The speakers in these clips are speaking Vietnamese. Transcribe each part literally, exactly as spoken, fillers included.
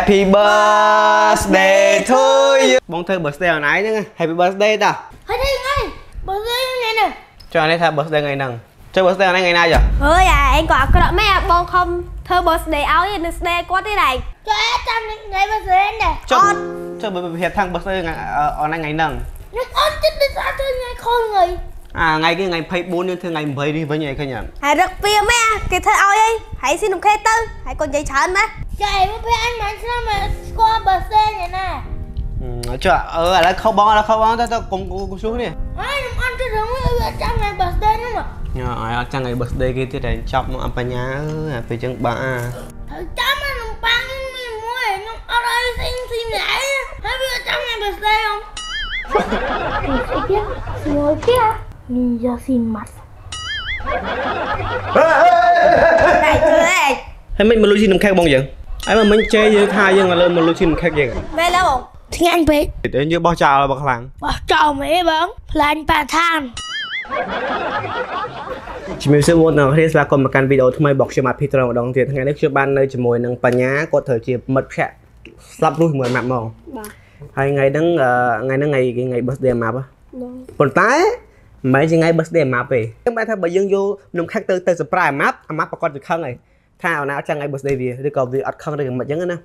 Happy birthday to you. Bóng thơ birthday hồi nãy chứ. Happy birthday ta. Thôi đi ngay. Birthday này nè. Cho anh ấy thơ birthday ngày nâng. Chơi birthday này ngày nay giờ. Ừ à, anh có cái đó mấy à, bóng không thơ birthday áo như birthday có thế này. Cho em trăm ngày birthday nè. Cho cho hiệp thằng birthday ngày ở nay ngày nâng. Ôn chết đi sao chơi ngày khôn người. À ngày cái ngày hai mươi bốn đến thứ ngày mười đi với nhảy coi nhỉ. Hãy rất bia mẹ cái thơ áo ấy. Hãy xin đồng khê tư. Hãy còn giấy trơn mà. Cho em với anh mà sao mà qua bờ xe này nè. Ừ, chưa, ừ, ở đây không bóng, ở không bóng, tao tao cùng cùng xuống đi. Ai làm ăn cái rừng với trang ngày bờ xe nữa mà. Rồi, trang ngày bờ xe kia thì để chọc nó ấm nhá, phải chừng ba. Thử chấm ăn làm băng mình mua, nhưng ở đây xin xin lãi, thấy bây giờ trang ngày bờ xe không? Thì kia, rồi kia, mình giờ xin mặt. Này, chơi này. Hay mình mà lưu xin làm khác bông vậy? Ấy mà mình chơi với thai nhưng mà lên mà lưu xin làm khác vậy? Bé lâu không? Thì anh biết. Đến như bao trào là bậc làng. Bao trào mấy bóng là anh bà than. Chỉ mình sẽ muốn nói là còn một cái video thứ mấy bọc cho mặt Peter đồng tiền thằng ngày nước cho ban nơi chỉ mùi nâng bà nhá có thời chỉ mật khẽ sắp luôn mười mạng màu. Hay ngày nâng ngày nâng ngày ngày birthday map á. Còn tái mấy ngày birthday map vậy? Các bạn thấy bà dân vô nông khác tới tới surprise map, map bà con được không này? Thao nào chẳng ngày birthday vì đi còn vì ở không được mà chẳng nữa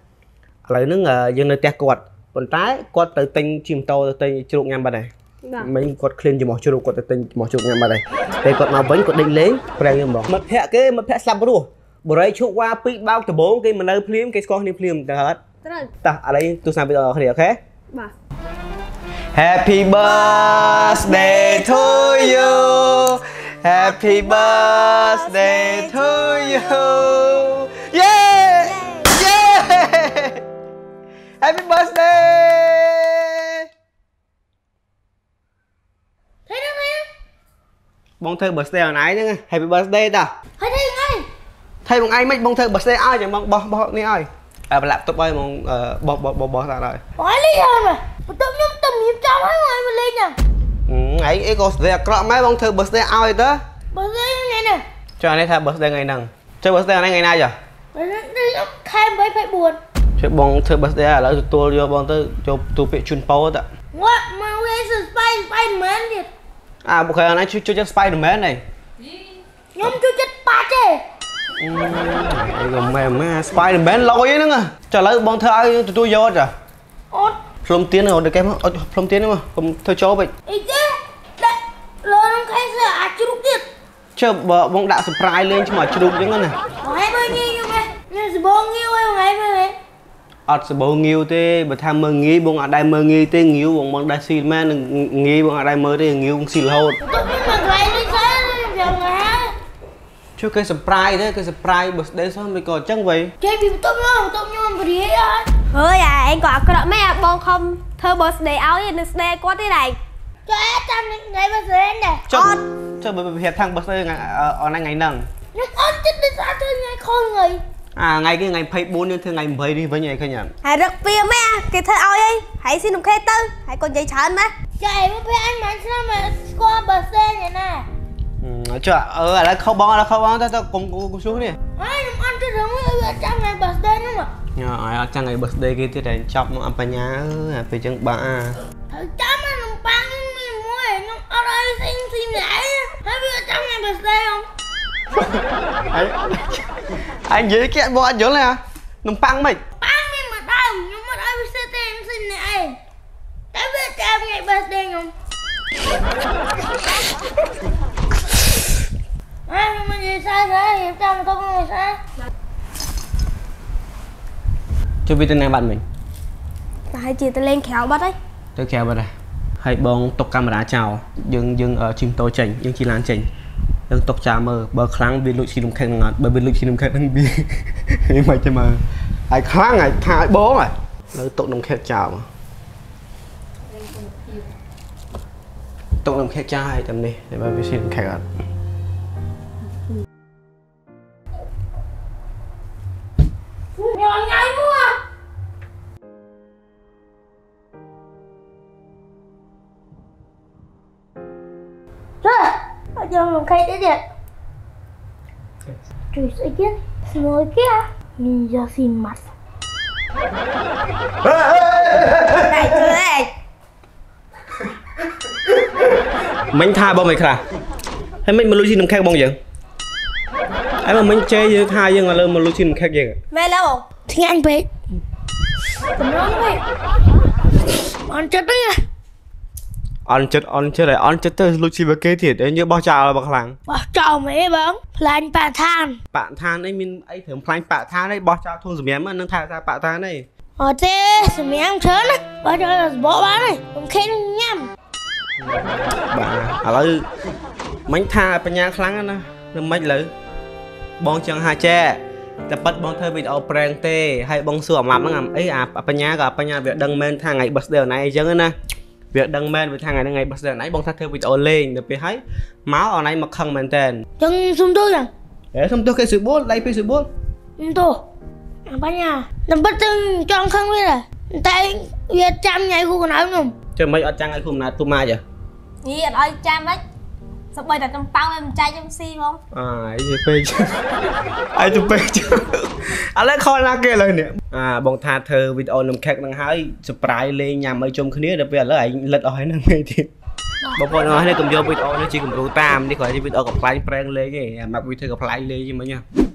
lấy nước dân nơi tè cột còn trái cột tới tinh chim to tới tinh chuột ngâm bà này mình cột clean cho mỏ chuột cột tới tinh mỏ chuột ngâm bà này đây cột màu bánh cột đinh lấy prang như mỏ mật hẹ cái mật hẹ sầm luôn bữa đấy chuột qua pi bao từ bốn cái mình lấy phim cái con đi phim được hết ta ở đây tôi sang bây giờ ok happy birthday to you. Happy birthday to you. Yeah! Yeah! Happy birthday! Thế đâu em? Bông thơ birthday hồi nãy chứ. Happy birthday ta. Thấy đi ngay. Thấy bằng ai mấy bông thơ birthday ai chẳng bằng bó bó ní ai. À bà laptop ơi bằng bó bó bó bó ra rồi. Ôi lý hơn mà. Bà tụm nhóm tùm hiếp trong hết rồi mà lên nhờ. Ấy ấy có về cọ máy bông thơ birthday ao ấy tớ. Birthday ngày nè. Cho anh ấy thơ birthday ngày nâng. Chơi birthday này ngày nay giờ. Birthday thêm với phải buồn. Chơi bông thơ birthday à lỡ tôi vô bông tớ cho tôi bị chun pau tớ. What mà we spy spy man đi. À bộ khởi này chơi chơi spy man này. Nhóm chơi chất ba chứ. Ừm, em mà spy man lôi ấy nữa à. Cho lỡ bông thơ ai tôi vô rồi. Ốt. Phong tiến rồi được em không? Phong tiến đúng không? Không thơ chó vậy. Chờ bông đạo surprise lên chứ mà chưa đúng tiếng này. Hãy bao nhiêu vậy? Nên bao nhiêu em ngày vậy? Ở bao nhiêu thế? Bà tham mơ nghĩ bông ở đây mơ nghĩ thế nghiêu bông bông đại xì mẹ nghĩ bông ở đây mơ thế nghiêu bông xì lột. Chứ cái surprise đấy, cái surprise birthday sao mình còn chẳng vậy? Chơi bị tôm nhom, tôm nhom vừa đi ấy. Ơi à, anh có cái đó mấy à, bông không thơ birthday áo như birthday có thế này. Cho em trăm ngày birthday nè. Cho cho hiệp thằng birthday ngày ở nay ngày nâng. Ôn chết đi sao chơi ngày khôn người. À ngày cái ngày hai mươi bốn đến thứ ngày mười đi với nhảy coi nhỉ. Hãy rất bia mẹ cái thơ áo ấy. Hãy xin đồng khê tư, hãy còn giấy trơn mà. Cho em với anh mà sao mà qua birthday này nè. Chưa, ừ, ở đây không bóng, ở đây không bóng, tao tao cùng cùng xuống đi. Ai làm ăn cái rừng với trang ngày birthday nữa mà. Rồi, trang ngày birthday kia thì để chọc nó ấm nhá, phải chừng ba. Thử chấm ăn làm băng mình mua, nhưng ở đây xin xin lãi, thấy bây giờ trang ngày birthday không? Anh dễ kẹt bọn anh dưỡng này hả? Làm băng mình. Băng mình mà đau, nhưng mà đây với xê tê em xin lãi. Thấy bây giờ trang ngày birthday không? Ai mà gì sai thế, hiệp trang không có người sai. Chứ vì tên này bạn mình. Tại chị ta lên khéo bắt đấy. Tôi khéo bắt à. Hãy bông tục camera chào. Dừng dừng ở chim tôi chỉnh, dừng chị Lan chỉnh. Dừng tục chào mơ, bờ kháng vì lụi xì lùng khen ngọt. Bởi vì lụi xì lùng khen ngọt bị. Hãy mà chứ mà. Hãy kháng, hãy thả, hãy bố rồi. Lời tục đồng khen chào mà. Tục đồng khen chào hãy tầm đi. Để bà vì xì lùng khen ngọt. Cho mình khai tới điện. Trời sẽ chết. Xin lỗi kia. Mình giờ xin mặt. Này chưa này. Mình tha bông này khá. Hay mình mà lui xin khác bông vậy? Ấy mà mình chê với tha nhưng mà lên mà lui xin khác vậy. Mẹ lâu. Thì anh biết. Tụi nó vậy. Ăn chết đấy. Ăn chết ăn chết này, ăn chết tới lui xin với kế thiệt đấy như bao trào là bạc làng. Bao trào mấy bông? Là anh bà than. Bạn than ấy mình ấy thường plan bạn than đấy bao trào thôn giùm em mà nó tha ra bạn than này. Ở thế giùm em chớn á, bao trào là bỏ bán này, không khen nhầm. Bà, à lấy mánh tha bên nhà kháng á, nên mách lấy bong chân hai che, tập bắt bong thơi bị đau prang tê, hay bong sườn làm nó làm ấy à bên nhà gặp bên nhà việc đăng men thang ngày bật đều này chứ nữa việc đăng men về thang ngày ngày bật đều này bong thắt thơi bị đau lên được bị thấy máu ở này mà khăng men tên. Chân xung tôi à? Để xung tôi cái sự buốt lấy cái sự buốt. Tôi bên nhà làm bắt chân tròn khăng với là tay việc chăm ngày khu nào không? Chơi mấy ở trang ngày khu nào tôi mai vậy? Gì ở đây chăm đấy. Sao bây giờ trong tao em trai trong si không? À, ai phê chứ. Ai tụi phê chứ. À lấy con ra kia lời nè. À, bọn tha thơ video làm khách đang hỏi surprise lên nhà mấy chung khía đặc biệt là anh lật ói năng mê thiệt. Bọn con nói này cầm vô video nó chỉ cầm cô tam đi khỏi video gặp lại prank lên cái mặc video gặp lại lên chứ mà nha.